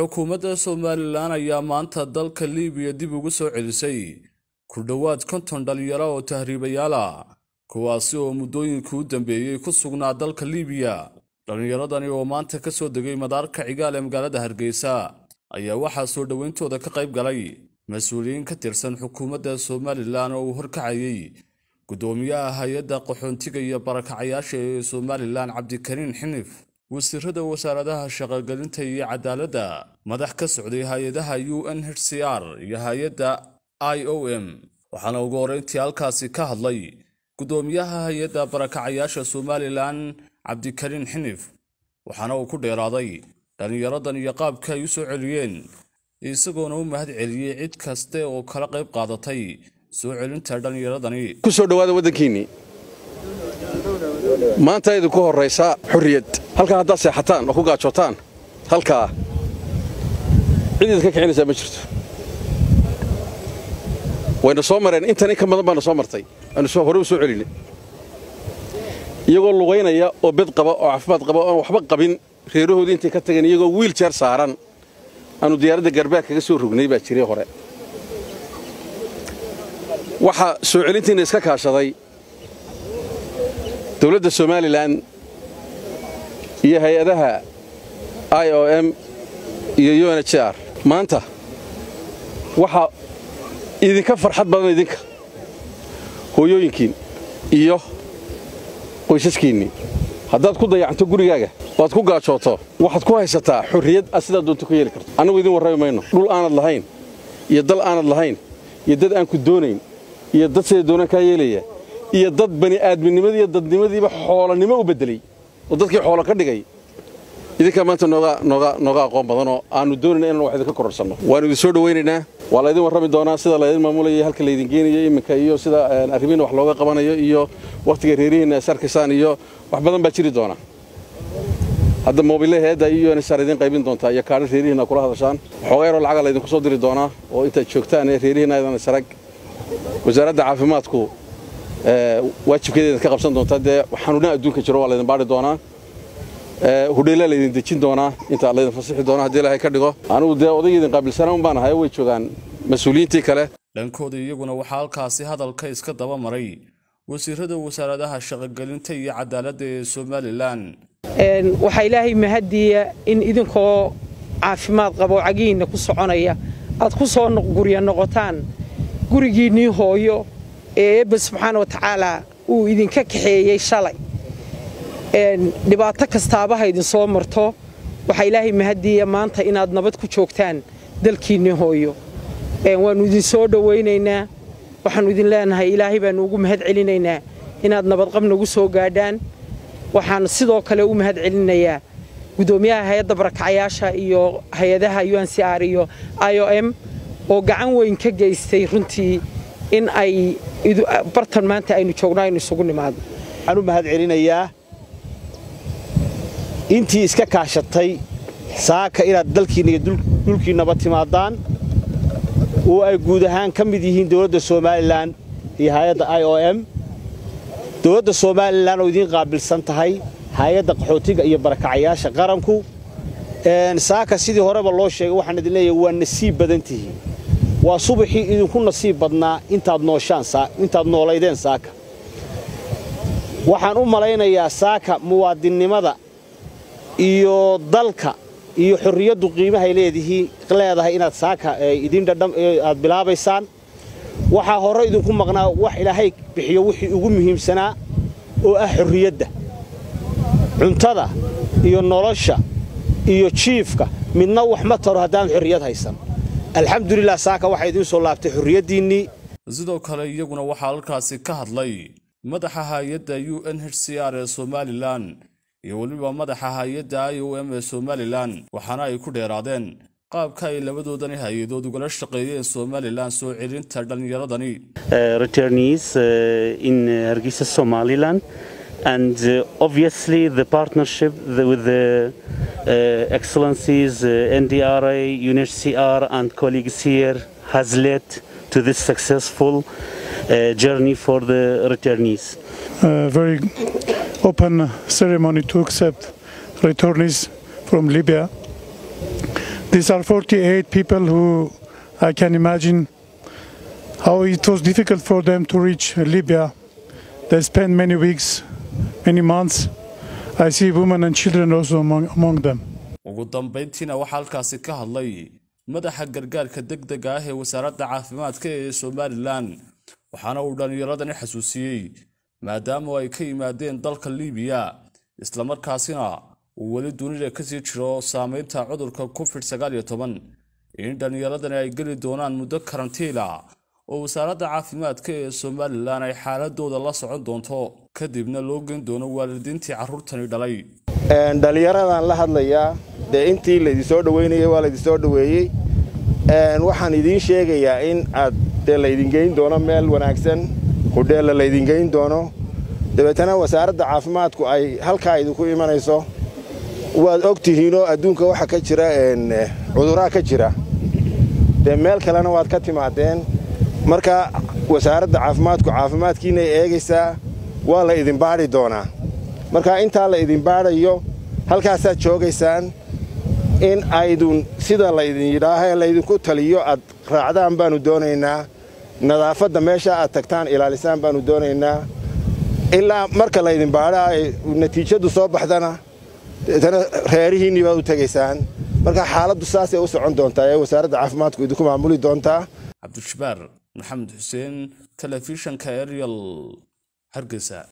xukuumadda Soomaaliland ayaa maanta dalka Libiya dib ugu soo celisay ku dhawaad 50 dhalinyaro oo tahriibayaal ah kuwaas oo muddooyinkii u dambeeyay ku sugnaa dalka Libiya. Dhalinyaradani oo maanta ka soo degay madaarka cigaal ee magaalada Hargeysa ayaa waxa soo dhawayntooda ka qayb galay mas'uuliyiin ka tirsan xukuumadda Soomaaliland oo horkacayay gudoomiyaha hay'adda qaxoontiga iyo barakacayaasha ee Soomaaliland Cabdikariin Xinif وسيرة وزارة شغل جلنتي عدالة مدح كسعودي هايدها UNHCR يهايدا IOM وحنا وجورين تيال كاسي كهلي قدوم يها هايدا بركة عياشة سوماليلان عبدكريم حنيف وحنا وكل يراضي لأن يرضن يقاب كيسوع عليين يسقونهم مهد علي عد كاستي وكرقب قاضتي سوعلن تردن يرضني كسر واد ودكيني ما أنت يدكوه الرئيس حرية هلك هذا سيحتان أخوك عشوتان هلك عندك عيني سامشرت وين صامرين أنت نيك ما ضمن صامرتي أنا شو هروب سو عليني يقول وين يا وبيض قباء وعفبات قباء وحبق قبين خيره دين تكتجني يقول ويل شر سعران أنا ديار دقرباك كسر رجني بشري خرق وح سو عليني نسكك هالشذي دولة Somaliland هي هيئتها IOM هي UNHCR ما أنت وح إذا كفر حد بدنا يدك هو يمكن إياه ويشكيني هذا تكون ضيع أنت قولي جاك وتكون قاعد شاطر واحد كوه ستة حرية أسد دون تكوير كرت أنا ويدي وراي ماينه دول أنا اللهين يدل أنا اللهين يدل أنا كدونين يدل سيدونا كايلية iyo dad bani aadminimada iyo dadnimadiiba xoolanimo u bedelay oo dadkii xoolo ka dhigay idinka maanta nooga aqoon badan oo aanu doonayna inaan wax idin ka kororsano waan idin soo dhaweynayna waa la idin warrami doonaa sida la idin maamulaya halka la idin geenayo iminka iyo sida arrimin wax looga qabanayo iyo waqtiga reerihiina sarkisan iyo wax badan baa jiri doona hadda mobiilaheeda iyo in sar idin qaybin doonta iyo kaar reerihiina kula hadashaan xogeero lacag la idin ku soo diri doona oo inta joogtaan reerihiina aydan sarag wasaaradda caafimaadku waajibkeeda ka qabsan doonta de xanuunada adduunka jiro waa la idin baari doonaa hudheela la idin dejin doonaa inta la idin fasaxi doonaa hadii Ilaahay ka dhigo anigu de odaygeedan qabilsanaan baan ahay way joogan mas'uuliyiintii kale dhankooda iyaguna waxa halkaasi hadalka iska daba maray wasiirada wasaaradaha shaqagelinta iyo cadaaladda ee Soomaaliland waxa Ilaahay mahadiya in idinkoo caafimaad qabo cagiina ku soconaya aad ku soo guriga noqotaan gurigiinii hooyo إيه سبحانه وتعالى وإذن كحية شلي نبعتك استعبها إذن صامرته وحيله مهدية ما أنت إن أدنبتك شوكتان دلكيني هويو ونودين صود وينينا وحنودين لا إنها إلهي بنوجو مهد علينا إن أدنبتك منوجو سوقادان وحن صدق لو مهد علينا يا ودوميا هيدا برك عياشة إيو هيدا UNHCR إيو IOM وقعن وين كجاي سيرنتي إن أي برطمان تأينو شغلنا نسوقني معه. أنا ما هاد علينا إياه. أنتي إسكاك عشتاي ساك إلى دلكيني دلكي نباتي معدان. وأجودهان كم بديهن دولة Somaliland هي هيدا IOM. دولة Somaliland ودين قابل سنتهاي هيدا قحوتيق أي بركة عياشة قرمكو. ساك سيدي هرب الله شيء وحنا دلنا يوان نسيب بدنتي. وصبحي إذا كنا سيبنا أنت بنوشان سا أنت بنوليدين ساك وحنقوم علينا يا ساك مواد النماذج يضلك يحرية قيمة هيليده قلادها إن ساك يدين دم بلا بيسان وحهري إذا كنا مغنا واحد لهيك بحيوح يقومهم سنة وأحرية ده عنتدا ينورشة يشيفك من نوع مطر هدان حرية هاي السنة الحمد لله ساكا واحد يوصل لابتي حرية ديني زيدو كالي يقونا وحال كاسي كهدلي مدحها يدا UNHCR Somaliland يوليبا مدحها يدا IOM Somaliland وحنا يكود يرادين قاب كاي لبدو داني هايدو دوغل الشقيدين Somaliland سو عيرين تردن يراداني returnees in Hargeisa Somaliland and obviously the partnership with the Excellencies NDRA, UNHCR and colleagues here has led to this successful journey for the returnees. A very open ceremony to accept returnees from Libya. These are 48 people who I can imagine how it was difficult for them to reach Libya. They spent many weeks, many months. I see women and children also among them. ugu dambayntiina waxa halkaasi ka hadlay madaxa gargaarka degdega ah ee wasaaradda caafimaadka ee Soomaaliland waxaana uu dhalinyaradani xasuusiyay maadaama ay ka yimaadeen dalka Libiya isla markaasina uu wali dunida ka sii jiro saameynta cudurka COVID-19 in dhalinyaradani ay gali doonaan muddo karantiila oo wasaaradda caafimaadka ee Soomaaliland ay xaaladooda la socon doonto kadibna loo geyn doono waalidiintii carruurtani dhalay dhalinyaradan la hadlaya de intii la soo dhaweynay waa la soo dhaweeyay waxaan idin sheegayaa in aad la idin geyn doono meel wanaagsan hodeel la idin geyn doono dadana wasaaradda caafimaadku ay halka ay ku imanayso waad ogtihiin oo adduunka waxa ka jira cudurada ka jira de meel kalena waad ka timaadeen marka wasaaradda caafimaadku caafimaadkiina eegaysa waa la idin baari doonaa marka inta la idin baarayo halkaas aad joogaysaan in aydun sida la idin yiraahay la idin ku taliyo aad raacdaan baanu doonaynaa nadaafada meesha aad tagtaan ilaalisaan baanu doonaynaa ila marka la idin baaraay natiijadu soo baxdana reerihiin baad u tagaysaan marka xaaladdu saas ay u socon doontaa ee wasaaradda caafimaadku idinku maamuli doontaa Cabdul Shabaar Maxamed Xuseen telefishinka Ariel Hargeysa